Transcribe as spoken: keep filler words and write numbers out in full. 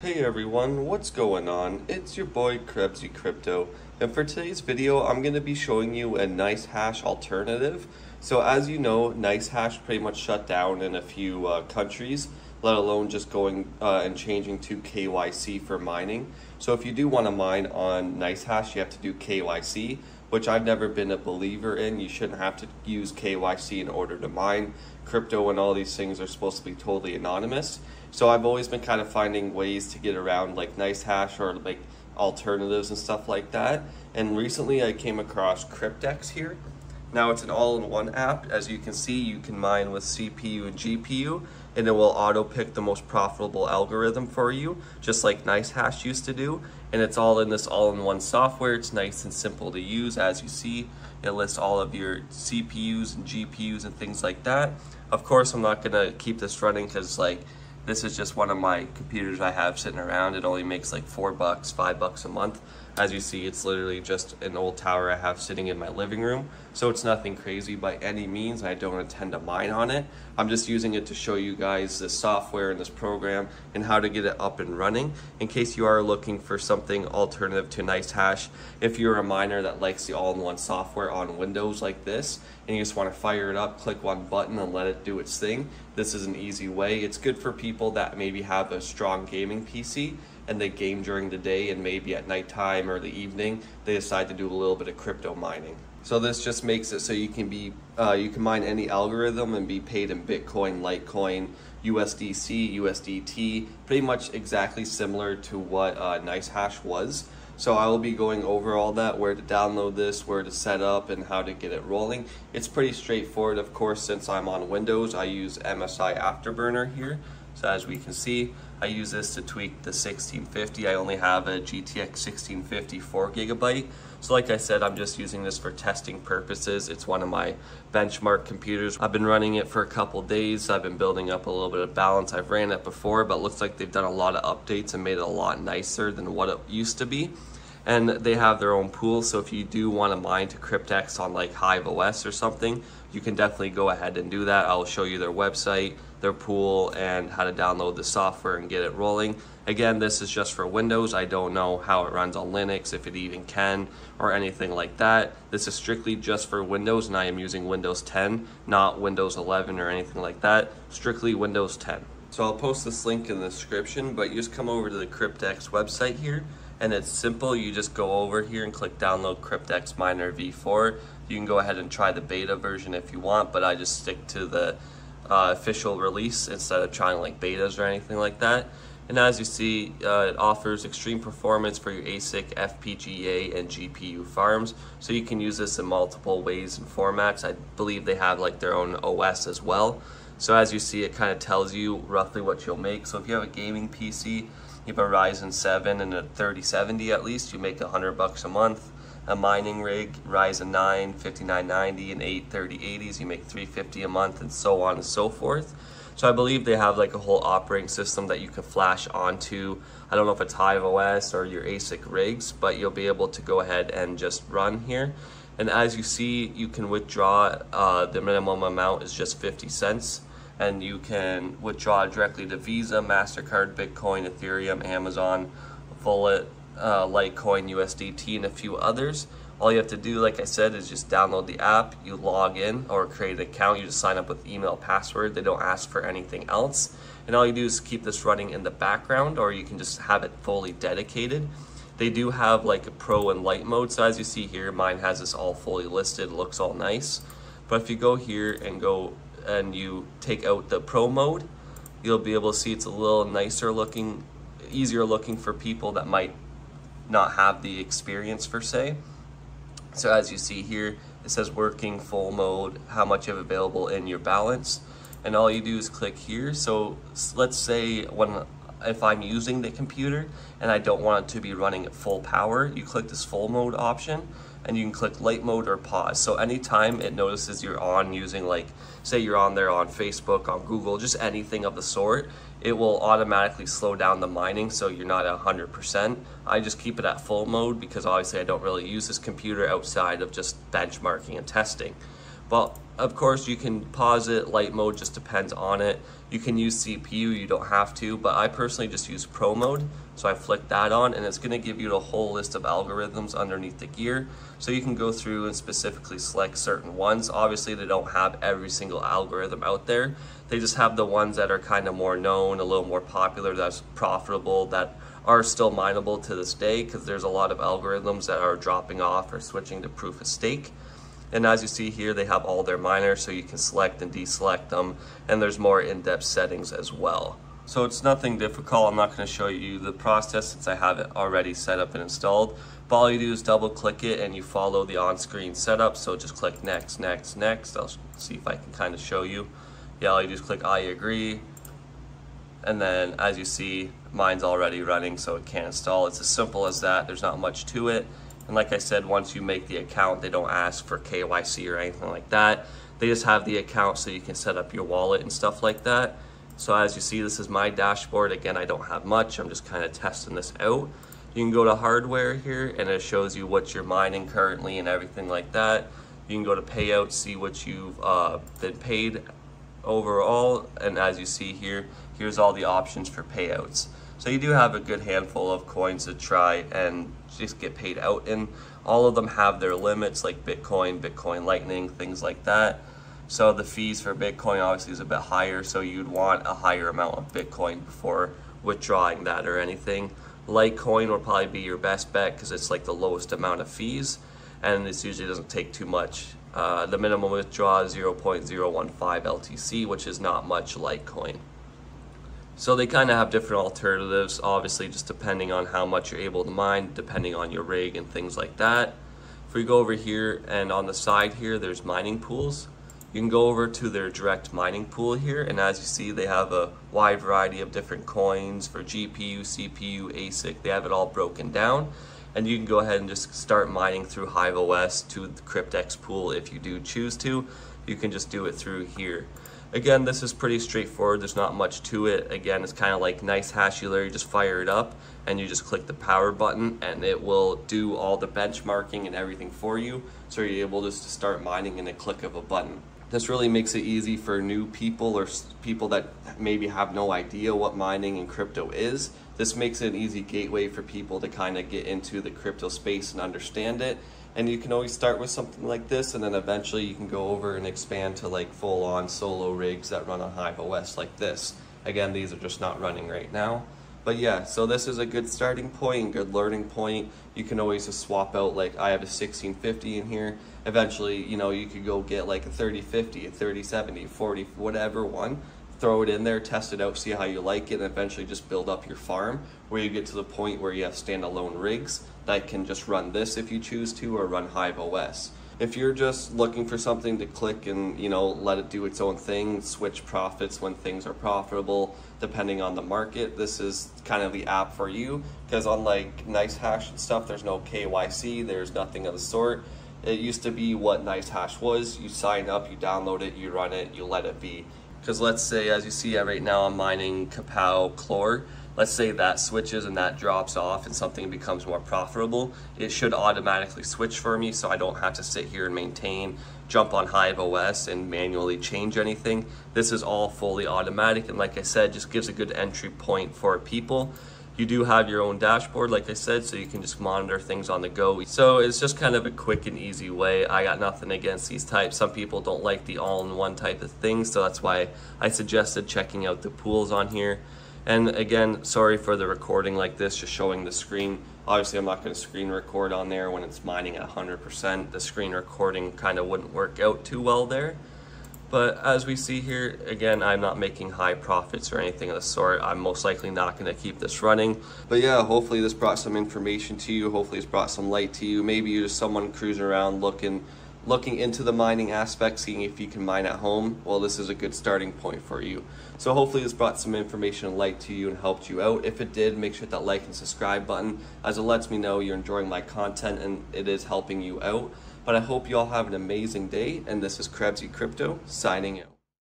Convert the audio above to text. Hey everyone, what's going on? It's your boy Krebsey Crypto, and for today's video I'm going to be showing you a NiceHash alternative. So as you know, NiceHash pretty much shut down in a few uh, countries, let alone just going uh, and changing to K Y C for mining. So if you do want to mine on NiceHash, you have to do K Y C, which I've never been a believer in. You shouldn't have to use K Y C in order to mine. Crypto and all these things are supposed to be totally anonymous. So I've always been kind of finding ways to get around like NiceHash or like alternatives and stuff like that. And recently I came across Kryptex here. Now it's an all-in-one app. As you can see, you can mine with C P U and G P U, and it will auto pick the most profitable algorithm for you, just like NiceHash used to do. And it's all in this all-in-one software. It's nice and simple to use. As you see, it lists all of your C P Us and G P Us and things like that. Of course, I'm not gonna keep this running because like this is just one of my computers I have sitting around. It only makes like four bucks, five bucks a month. As you see, it's literally just an old tower I have sitting in my living room. So it's nothing crazy by any means. I don't intend to mine on it. I'm just using it to show you guys the software and this program and how to get it up and running in case you are looking for something alternative to NiceHash. If you're a miner that likes the all-in-one software on Windows like this, and you just want to fire it up, click one button and let it do its thing, this is an easy way. It's good for people that maybe have a strong gaming P C and they game during the day, and maybe at nighttime or the evening they decide to do a little bit of crypto mining. So this just makes it so you can be uh, you can mine any algorithm and be paid in Bitcoin, Litecoin, U S D C, U S D T, pretty much exactly similar to what uh, NiceHash was. So I will be going over all that, where to download this, where to set up, and how to get it rolling. It's pretty straightforward. Of course, since I'm on Windows, I use M S I Afterburner here. So as we can see, I use this to tweak the sixteen fifty. I only have a G T X sixteen fifty four gigabyte. So like I said, I'm just using this for testing purposes. It's one of my benchmark computers. I've been running it for a couple days. So I've been building up a little bit of balance. I've ran it before, but it looks like they've done a lot of updates and made it a lot nicer than what it used to be. And they have their own pool, so if you do want to mine to Kryptex on like HiveOS or something, you can definitely go ahead and do that. I'll show you their website, their pool, and how to download the software and get it rolling. Again, this is just for Windows. I don't know how it runs on Linux, if it even can, or anything like that. This is strictly just for Windows, and I am using Windows ten, not Windows eleven or anything like that, strictly Windows ten. So I'll post this link in the description, but you just come over to the Kryptex website here. And it's simple, you just go over here and click download Kryptex Miner V four. You can go ahead and try the beta version if you want, but I just stick to the uh, official release instead of trying like betas or anything like that. And as you see, uh, it offers extreme performance for your ASIC, F P G A, and G P U farms. So you can use this in multiple ways and formats. I believe they have like their own O S as well. So as you see, it kind of tells you roughly what you'll make. So if you have a gaming P C, you have a Ryzen seven and a thirty seventy at least, you make a hundred bucks a month. A mining rig, Ryzen nine, fifty-nine ninety, and eight thirty eighties, you make three fifty a month, and so on and so forth. So I believe they have like a whole operating system that you can flash onto. I don't know if it's HiveOS or your ASIC rigs, but you'll be able to go ahead and just run here. And as you see, you can withdraw, uh, the minimum amount is just fifty cents. And you can withdraw directly to Visa, MasterCard, Bitcoin, Ethereum, Amazon, Volet, uh, Litecoin, U S D T, and a few others. All you have to do, like I said, is just download the app, you log in or create an account, you just sign up with email, password, they don't ask for anything else. And all you do is keep this running in the background, or you can just have it fully dedicated. They do have like a pro and light mode, so as you see here, mine has this all fully listed, it looks all nice. But if you go here and go and you take out the pro mode, you'll be able to see it's a little nicer looking, easier looking for people that might not have the experience per se. So as you see here, it says working full mode, how much you have available in your balance. And all you do is click here. So let's say when if I'm using the computer and I don't want it to be running at full power, you click this full mode option, and you can click light mode or pause. So anytime it notices you're on using, like say you're on there on Facebook, on Google, just anything of the sort, it will automatically slow down the mining so you're not at one hundred percent. I just keep it at full mode because obviously I don't really use this computer outside of just benchmarking and testing. But of course you can pause it, light mode just depends on it. You can use C P U, you don't have to, but I personally just use Pro mode. So I flick that on and it's gonna give you the whole list of algorithms underneath the gear. So you can go through and specifically select certain ones. Obviously they don't have every single algorithm out there. They just have the ones that are kind of more known, a little more popular, that's profitable, that are still mineable to this day, because there's a lot of algorithms that are dropping off or switching to proof of stake. And as you see here, they have all their miners, so you can select and deselect them, and there's more in-depth settings as well. So it's nothing difficult. I'm not going to show you the process since I have it already set up and installed. But all you do is double click it and you follow the on-screen setup. So just click next, next, next. I'll see if I can kind of show you. Yeah, all you do is click I agree. And then as you see, mine's already running, so it can install. It's as simple as that. There's not much to it. And like I said, once you make the account, they don't ask for K Y C or anything like that. They just have the account so you can set up your wallet and stuff like that. So as you see, this is my dashboard. Again, I don't have much. I'm just kind of testing this out. You can go to hardware here and it shows you what you're mining currently and everything like that. You can go to payout, see what you've uh, been paid overall. And as you see here, here's all the options for payouts. So you do have a good handful of coins to try and just get paid out in. All of them have their limits, like Bitcoin, Bitcoin Lightning, things like that. So the fees for Bitcoin obviously is a bit higher, so you'd want a higher amount of Bitcoin before withdrawing that or anything. Litecoin will probably be your best bet because it's like the lowest amount of fees, and this usually doesn't take too much. Uh, the minimum withdrawal is zero point zero one five L T C, which is not much Litecoin. So they kind of have different alternatives, obviously just depending on how much you're able to mine, depending on your rig and things like that. If we go over here and on the side here, there's mining pools. You can go over to their direct mining pool here, and as you see, they have a wide variety of different coins for G P U, C P U, A S I C. They have it all broken down, and you can go ahead and just start mining through HiveOS to the Kryptex pool if you do choose to. You can just do it through here. Again, this is pretty straightforward. There's not much to it. Again, it's kind of like NiceHash. You literally just fire it up and you just click the power button and it will do all the benchmarking and everything for you. So you're able just to start mining in a click of a button. This really makes it easy for new people or people that maybe have no idea what mining and crypto is. This makes it an easy gateway for people to kind of get into the crypto space and understand it. And you can always start with something like this, and then eventually you can go over and expand to like full-on solo rigs that run on HiveOS like this. Again, these are just not running right now. But yeah, so this is a good starting point and good learning point. You can always just swap out, like I have a sixteen fifty in here. Eventually, you know, you could go get like a thirty fifty, a thirty seventy, forty, whatever one. Throw it in there, test it out, see how you like it, and eventually just build up your farm where you get to the point where you have standalone rigs that can just run this if you choose to, or run HiveOS. If you're just looking for something to click and, you know, let it do its own thing, switch profits when things are profitable, depending on the market, this is kind of the app for you, because unlike NiceHash and stuff, there's no K Y C, there's nothing of the sort. It used to be what NiceHash was. You sign up, you download it, you run it, you let it be. Because let's say, as you see right now, I'm mining Kapow Chlor. Let's say that switches and that drops off and something becomes more profitable. It should automatically switch for me, so I don't have to sit here and maintain, jump on HiveOS and manually change anything. This is all fully automatic, and like I said, just gives a good entry point for people. You do have your own dashboard, like I said, so you can just monitor things on the go. So it's just kind of a quick and easy way. I got nothing against these types. Some people don't like the all-in-one type of thing, so that's why I suggested checking out the pools on here. And again, sorry for the recording like this, just showing the screen. Obviously, I'm not going to screen record on there when it's mining at one hundred percent. The screen recording kind of wouldn't work out too well there. But as we see here, again, I'm not making high profits or anything of the sort. I'm most likely not going to keep this running. But yeah, hopefully this brought some information to you. Hopefully it's brought some light to you. Maybe you're just someone cruising around looking, looking into the mining aspect, seeing if you can mine at home. Well, this is a good starting point for you. So hopefully this brought some information and light to you and helped you out. If it did, make sure to hit that like and subscribe button, as it lets me know you're enjoying my content and it is helping you out. But I hope you all have an amazing day, and this is Krebsey Crypto signing out.